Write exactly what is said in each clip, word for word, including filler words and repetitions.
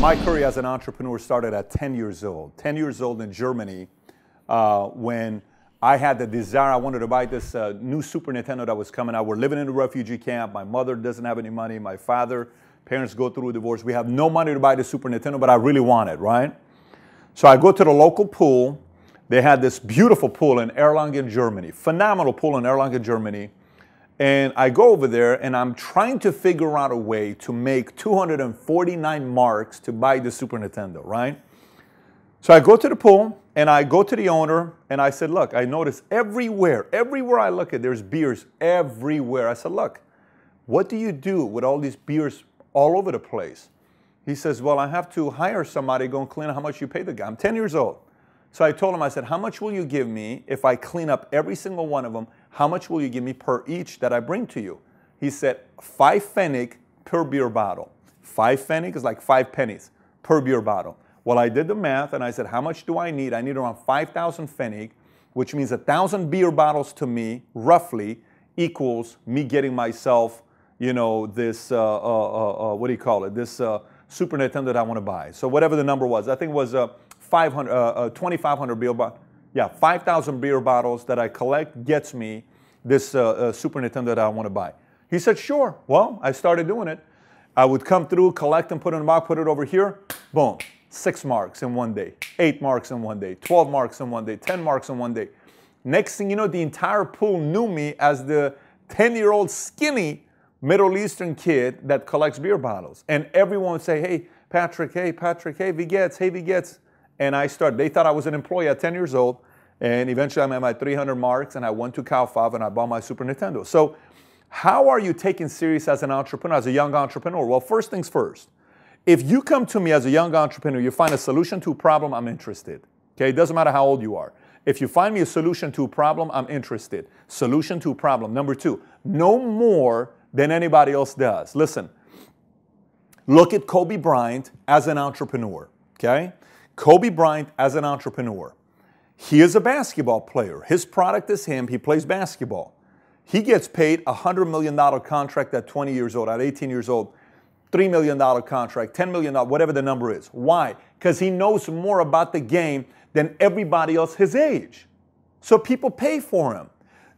My career as an entrepreneur started at ten years old. ten years old in Germany, uh, when I had the desire, I wanted to buy this uh, new Super Nintendo that was coming out. We're living in a refugee camp. My mother doesn't have any money. My father, parents go through a divorce. We have no money to buy the Super Nintendo, but I really want it, right? So I go to the local pool. They had this beautiful pool in Erlangen, Germany. Phenomenal pool in Erlangen, Germany. And I go over there, and I'm trying to figure out a way to make two hundred forty-nine marks to buy the Super Nintendo, right? So I go to the pool, and I go to the owner, and I said, look, I noticed everywhere, everywhere I look at, there's beers everywhere. I said, look, what do you do with all these beers all over the place? He says, well, I have to hire somebody to go and clean up. How much you pay the guy? I'm ten years old. So I told him, I said, how much will you give me if I clean up every single one of them? How much will you give me per each that I bring to you? He said, five Pfennig per beer bottle. Five Pfennig is like five pennies per beer bottle. Well, I did the math, and I said, how much do I need? I need around five thousand Pfennig, which means one thousand beer bottles to me, roughly, equals me getting myself, you know, this, uh, uh, uh, what do you call it, this uh, Super Nintendo that I want to buy. So whatever the number was, I think it was uh, twenty-five hundred beer bottles. Yeah, five thousand beer bottles that I collect gets me this uh, uh, Super Nintendo that I want to buy. He said, sure. Well, I started doing it. I would come through, collect and put it in a box, put it over here. Boom. Six marks in one day. Eight marks in one day. Twelve marks in one day. Ten marks in one day. Next thing you know, the entire pool knew me as the ten-year-old skinny Middle Eastern kid that collects beer bottles. And everyone would say, hey, Patrick, hey, Patrick, hey, Vigets, hey, Vigets. And I started, they thought I was an employee at ten years old, and eventually I made my three hundred marks, and I went to Kaufhof, and I bought my Super Nintendo. So how are you taken serious as an entrepreneur, as a young entrepreneur? Well, first things first. If you come to me as a young entrepreneur, you find a solution to a problem, I'm interested. Okay, it doesn't matter how old you are. If you find me a solution to a problem, I'm interested. Solution to a problem. Number two, know more than anybody else does. Listen, look at Kobe Bryant as an entrepreneur, okay? Kobe Bryant as an entrepreneur. He is a basketball player. His product is him. He plays basketball. He gets paid a one hundred million dollar contract at twenty years old, at eighteen years old, three million dollar contract, ten million dollars, whatever the number is. Why? Because he knows more about the game than everybody else his age. So people pay for him.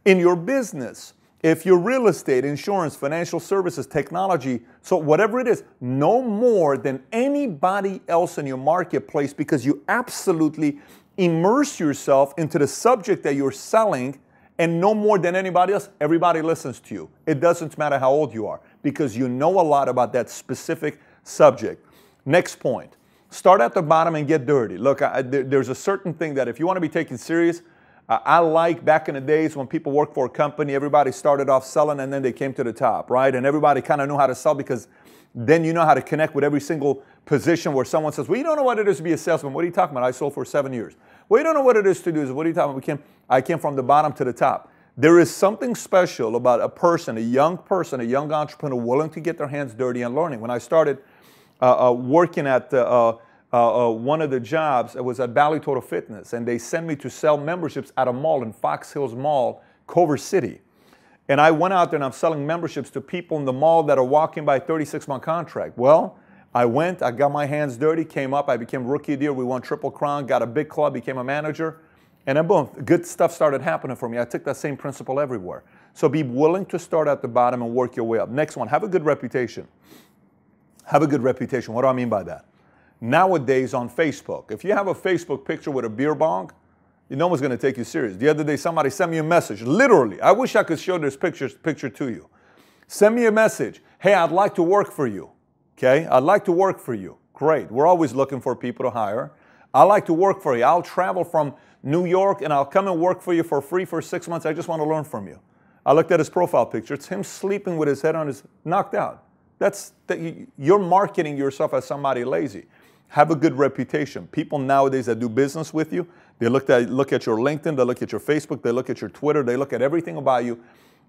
In your business, if you're real estate, insurance, financial services, technology, so whatever it is, no more than anybody else in your marketplace, because you absolutely immerse yourself into the subject that you're selling, and no more than anybody else, everybody listens to you. It doesn't matter how old you are, because you know a lot about that specific subject. Next point, start at the bottom and get dirty. Look, I, there, there's a certain thing that if you want to be taken serious, uh, I like back in the days when people worked for a company, everybody started off selling and then they came to the top, right? And everybody kind of knew how to sell, because then you know how to connect with every single position where someone says, well, you don't know what it is to be a salesman. What are you talking about? I sold for seven years. Well, you don't know what it is to do this. What are you talking about? We came, I came from the bottom to the top. There is something special about a person, a young person, a young entrepreneur willing to get their hands dirty and learning. When I started uh, uh, working at uh, uh, uh, one of the jobs, it was at Bally Total Fitness, and they sent me to sell memberships at a mall in Fox Hills Mall, Culver City. And I went out there and I'm selling memberships to people in the mall that are walking by a thirty-six month contract. Well, I went, I got my hands dirty, came up, I became rookie of the year, we won Triple Crown, got a big club, became a manager, and then boom, good stuff started happening for me. I took that same principle everywhere. So be willing to start at the bottom and work your way up. Next one, have a good reputation. Have a good reputation. What do I mean by that? Nowadays on Facebook, if you have a Facebook picture with a beer bong, no one's going to take you serious. The other day, somebody sent me a message. Literally, I wish I could show this picture, picture to you. Send me a message. Hey, I'd like to work for you. Okay? I'd like to work for you. Great. We're always looking for people to hire. I'd like to work for you. I'll travel from New York, and I'll come and work for you for free for six months. I just want to learn from you. I looked at his profile picture. It's him sleeping with his head on his... knocked out. That's... The, you're marketing yourself as somebody lazy. Have a good reputation. People nowadays that do business with you, they look at, look at your LinkedIn, they look at your Facebook, they look at your Twitter, they look at everything about you.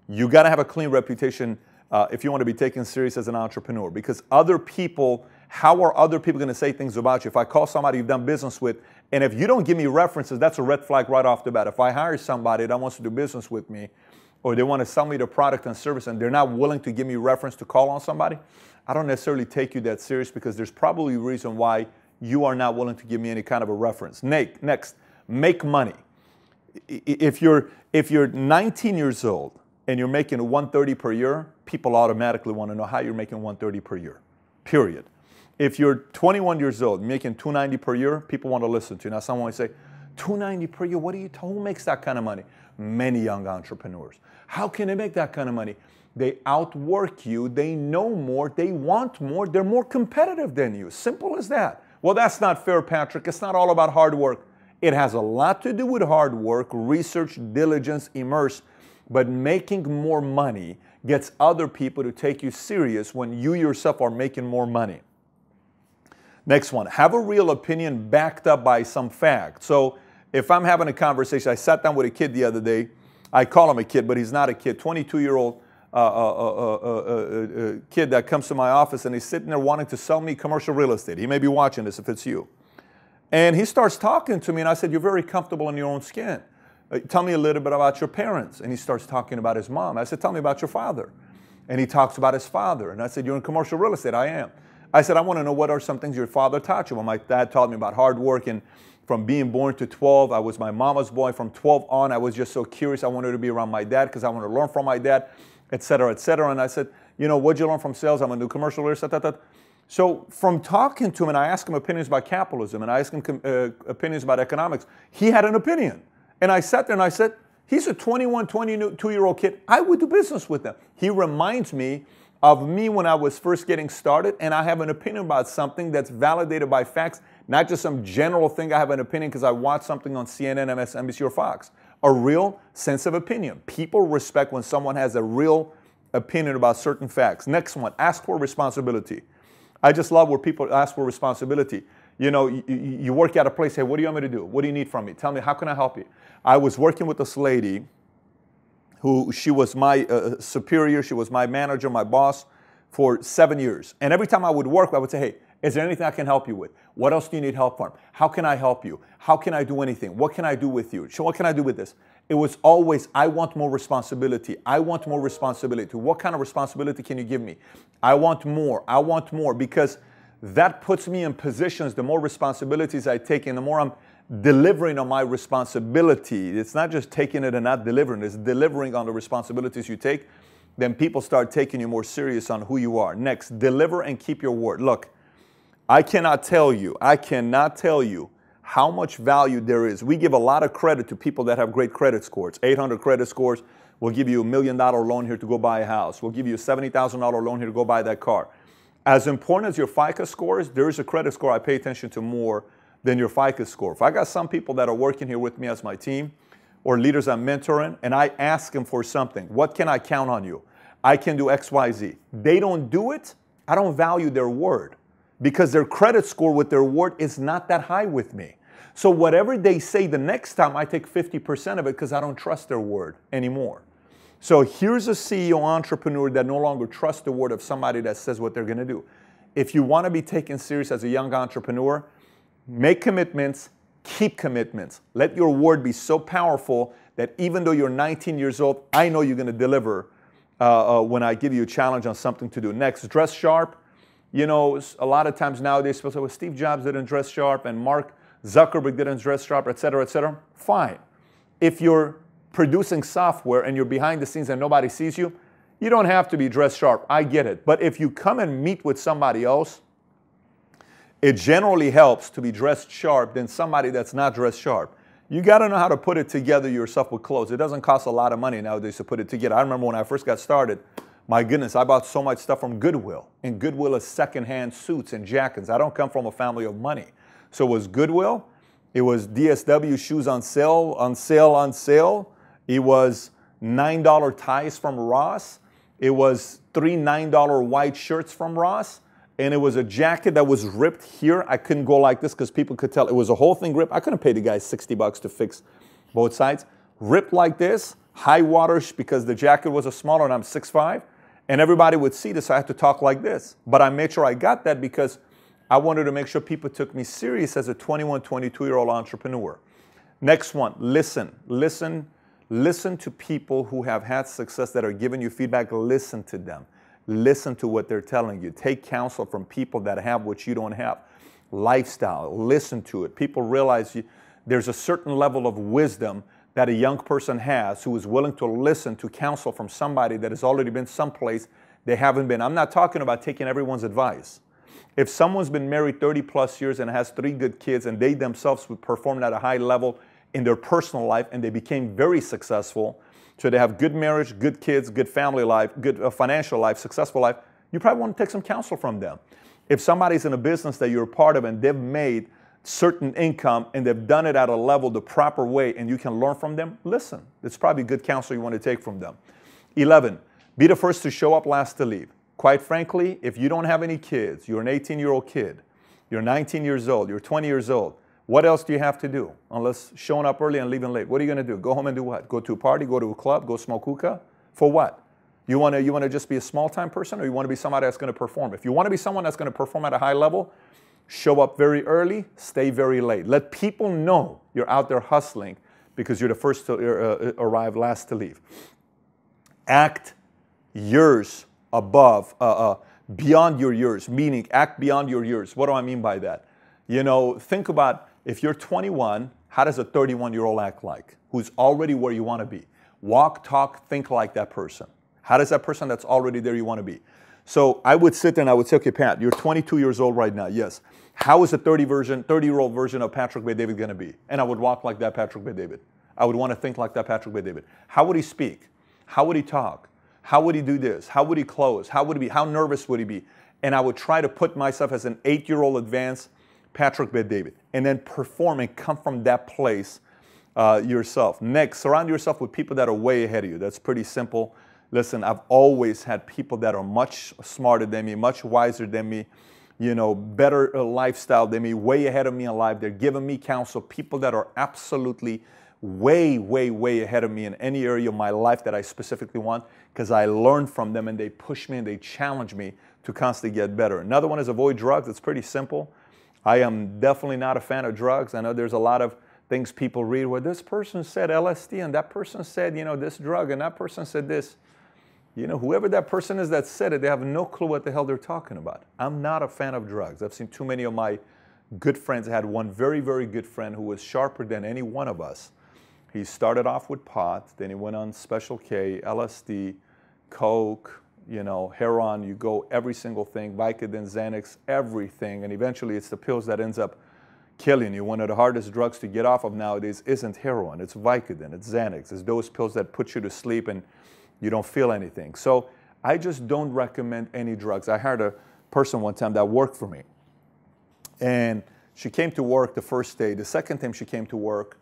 You got to have a clean reputation uh, if you want to be taken serious as an entrepreneur, because other people, how are other people going to say things about you? If I call somebody you've done business with, and if you don't give me references, that's a red flag right off the bat. If I hire somebody that wants to do business with me, or they want to sell me their product and service, and they're not willing to give me reference to call on somebody, I don't necessarily take you that serious because there's probably a reason why you are not willing to give me any kind of a reference. Next, make money. If you're, if you're nineteen years old and you're making one thirty per year, people automatically want to know how you're making one thirty per year, period. If you're twenty-one years old, making two ninety per year, people want to listen to you. Now someone will say, two ninety per year, what do you, who makes that kind of money? Many young entrepreneurs. How can they make that kind of money? They outwork you, they know more, they want more, they're more competitive than you. Simple as that. Well, that's not fair, Patrick. It's not all about hard work. It has a lot to do with hard work, research, diligence, immerse, but making more money gets other people to take you serious when you yourself are making more money. Next one, have a real opinion backed up by some fact. So if I'm having a conversation, I sat down with a kid the other day. I call him a kid, but he's not a kid, twenty-two-year-old uh, uh, uh, uh, uh, uh, kid that comes to my office and he's sitting there wanting to sell me commercial real estate. He may be watching this if it's you. And he starts talking to me and I said, you're very comfortable in your own skin. Uh, tell me a little bit about your parents. And he starts talking about his mom. I said, tell me about your father. And he talks about his father. And I said, you're in commercial real estate. I am. I said, I want to know what are some things your father taught you. Well, my dad taught me about hard work, and from being born to twelve, I was my mama's boy. From twelve on, I was just so curious. I wanted to be around my dad because I wanted to learn from my dad, et cetera, et cetera. And I said, you know, what'd you learn from sales? I'm going to do commercial real estate. So from talking to him, and I asked him opinions about capitalism, and I asked him uh, opinions about economics. He had an opinion. And I sat there and I said, he's a twenty-one, twenty-two-year-old kid. I would do business with him. He reminds me of me when I was first getting started, and I have an opinion about something that's validated by facts, not just some general thing. I have an opinion because I watched something on C N N, M S N B C, or Fox. A real sense of opinion. People respect when someone has a real opinion about certain facts. Next one, ask for responsibility. I just love where people ask for responsibility. You know, you, you work at a place, hey, what do you want me to do? What do you need from me? Tell me, how can I help you? I was working with this lady who she was my uh, superior, she was my manager, my boss for seven years. And every time I would work, I would say, hey, is there anything I can help you with? What else do you need help from? How can I help you? How can I do anything? What can I do with you? So what can I do with this? It was always, I want more responsibility. I want more responsibility. What kind of responsibility can you give me? I want more. I want more, because that puts me in positions. The more responsibilities I take and the more I'm delivering on my responsibility, it's not just taking it and not delivering, it's delivering on the responsibilities you take, then people start taking you more serious on who you are. Next, deliver and keep your word. Look, I cannot tell you, I cannot tell you how much value there is. We give a lot of credit to people that have great credit scores, eight hundred credit scores. We'll give you a million dollar loan here to go buy a house. We'll give you a seventy thousand dollar loan here to go buy that car. As important as your FICO score is, there is a credit score I pay attention to more than your FICO score. If I got some people that are working here with me as my team or leaders I'm mentoring, and I ask them for something, what can I count on you? I can do X, Y, Z. They don't do it, I don't value their word, because their credit score with their word is not that high with me. So whatever they say the next time, I take fifty percent of it because I don't trust their word anymore. So here's a C E O entrepreneur that no longer trusts the word of somebody that says what they're going to do. If you want to be taken serious as a young entrepreneur, make commitments, keep commitments. Let your word be so powerful that even though you're nineteen years old, I know you're going to deliver uh, uh, when I give you a challenge on something to do. Next, dress sharp. You know, a lot of times nowadays people say, well, Steve Jobs didn't dress sharp and Mark Zuckerberg didn't dress sharp, et cetera, et cetera. Fine. If you're producing software and you're behind the scenes and nobody sees you, you don't have to be dressed sharp. I get it. But if you come and meet with somebody else, it generally helps to be dressed sharp than somebody that's not dressed sharp. You got to know how to put it together yourself with clothes. It doesn't cost a lot of money nowadays to put it together. I remember when I first got started, my goodness, I bought so much stuff from Goodwill. And Goodwill is secondhand suits and jackets. I don't come from a family of money. So it was Goodwill. It was D S W shoes on sale, on sale, on sale. It was nine dollar ties from Ross. It was three nine dollar white shirts from Ross. And it was a jacket that was ripped here. I couldn't go like this because people could tell it was a whole thing ripped. I couldn't pay the guy sixty bucks to fix both sides. Ripped like this, high water because the jacket was a smaller and I'm six five. And everybody would see this, so I had to talk like this. But I made sure I got that because I wanted to make sure people took me serious as a twenty-one, twenty-two-year-old entrepreneur. Next one, listen, listen. Listen to people who have had success that are giving you feedback. Listen to them. Listen to what they're telling you. Take counsel from people that have what you don't have. Lifestyle, listen to it. People realize you, there's a certain level of wisdom that a young person has who is willing to listen to counsel from somebody that has already been someplace they haven't been. I'm not talking about taking everyone's advice. If someone's been married thirty plus years and has three good kids and they themselves performed at a high level in their personal life and they became very successful, so they have good marriage, good kids, good family life, good financial life, successful life, you probably want to take some counsel from them. If somebody's in a business that you're a part of and they've made certain income and they've done it at a level the proper way and you can learn from them, listen. It's probably good counsel you want to take from them. Eleven, be the first to show up, last to leave. Quite frankly, if you don't have any kids, you're an eighteen-year-old kid, you're nineteen years old, you're twenty years old, what else do you have to do? Unless showing up early and leaving late. What are you going to do? Go home and do what? Go to a party, go to a club, go smoke hookah? For what? You want to you want to just be a small-time person, or you want to be somebody that's going to perform? If you want to be someone that's going to perform at a high level, show up very early, stay very late. Let people know you're out there hustling because you're the first to uh, arrive, last to leave. Act years above, uh, uh, beyond your years, meaning act beyond your years. What do I mean by that? You know, think about if you're twenty-one, how does a thirty-one-year-old act like who's already where you want to be? Walk, talk, think like that person. How does that person that's already there you want to be? So I would sit there and I would say, okay, Pat, you're twenty-two years old right now. Yes. How is the thirty version, thirty-year-old version of Patrick Bedavid going to be? And I would walk like that Patrick Bedavid. I would want to think like that Patrick Bedavid. How would he speak? How would he talk? How would he do this? How would he close? How would he be? How nervous would he be? And I would try to put myself as an eight-year-old advanced Patrick Bedavid and then perform and come from that place uh, yourself. Next, surround yourself with people that are way ahead of you. That's pretty simple. Listen, I've always had people that are much smarter than me, much wiser than me, you know, better lifestyle than me, way ahead of me in life. They're giving me counsel, people that are absolutely way, way, way ahead of me in any area of my life that I specifically want, because I learn from them and they push me and they challenge me to constantly get better. Another one is avoid drugs. It's pretty simple. I am definitely not a fan of drugs. I know there's a lot of things people read where this person said L S D and that person said, you know, this drug and that person said this. You know, whoever that person is that said it, they have no clue what the hell they're talking about. I'm not a fan of drugs. I've seen too many of my good friends. I had one very, very good friend who was sharper than any one of us. He started off with pot, then he went on Special K, L S D, Coke, you know, heroin. You go every single thing, Vicodin, Xanax, everything. And eventually it's the pills that ends up killing you. One of the hardest drugs to get off of nowadays isn't heroin. It's Vicodin, it's Xanax. It's those pills that put you to sleep and you don't feel anything. So I just don't recommend any drugs. I hired a person one time that worked for me. And she came to work the first day. The second time she came to work,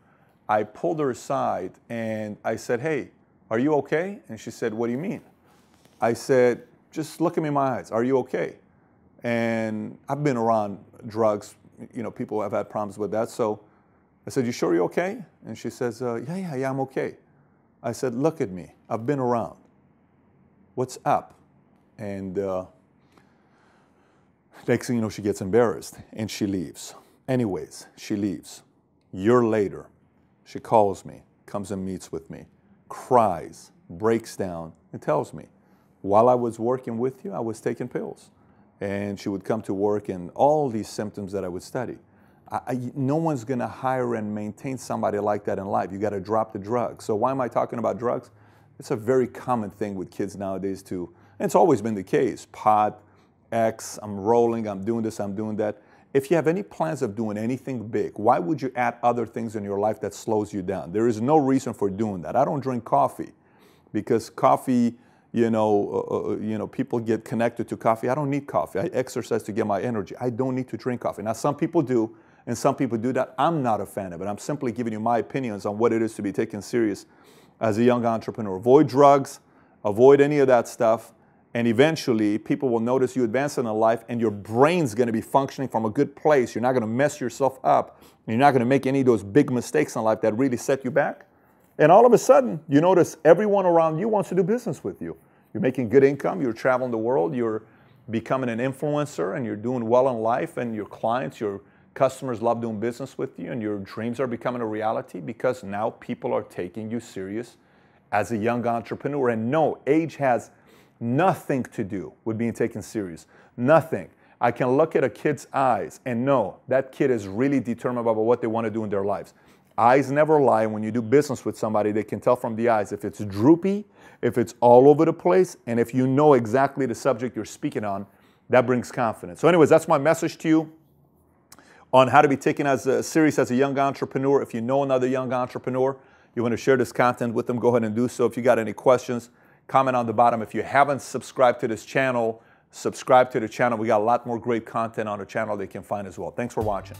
I pulled her aside and I said, hey, are you okay? And she said, what do you mean? I said, just look at me in my eyes. Are you okay? And I've been around drugs. You know, people have had problems with that. So I said, you sure you're okay? And she says, uh, yeah, yeah, yeah, I'm okay. I said, look at me. I've been around. What's up? And uh, next thing you know, she gets embarrassed and she leaves. Anyways, she leaves. Year later, she calls me, comes and meets with me, cries, breaks down, and tells me, while I was working with you, I was taking pills. And she would come to work and all these symptoms that I would study. I, I, no one's going to hire and maintain somebody like that in life. You got to drop the drugs. So why am I talking about drugs? It's a very common thing with kids nowadays too. And it's always been the case. Pot, X, I'm rolling, I'm doing this, I'm doing that. If you have any plans of doing anything big, why would you add other things in your life that slows you down? There is no reason for doing that. I don't drink coffee because coffee, you know, uh, you know, people get connected to coffee. I don't need coffee. I exercise to get my energy. I don't need to drink coffee. Now, some people do. And some people do that. I'm not a fan of it. I'm simply giving you my opinions on what it is to be taken serious as a young entrepreneur. Avoid drugs, avoid any of that stuff, and eventually people will notice you advancing in life and your brain's going to be functioning from a good place. You're not going to mess yourself up. You're not going to make any of those big mistakes in life that really set you back. And all of a sudden, you notice everyone around you wants to do business with you. You're making good income. You're traveling the world. You're becoming an influencer and you're doing well in life and your clients, your customers love doing business with you and your dreams are becoming a reality because now people are taking you serious as a young entrepreneur. And no, age has nothing to do with being taken serious. Nothing. I can look at a kid's eyes and know that kid is really determined about what they want to do in their lives. Eyes never lie. When you do business with somebody, they can tell from the eyes if it's droopy, if it's all over the place, and if you know exactly the subject you're speaking on, that brings confidence. So anyways, that's my message to you on how to be taken as uh, serious as a young entrepreneur. If you know another young entrepreneur, you want to share this content with them, go ahead and do so. If you got any questions, comment on the bottom. If you haven't subscribed to this channel, subscribe to the channel. We got a lot more great content on the channel that you can find as well. Thanks for watching.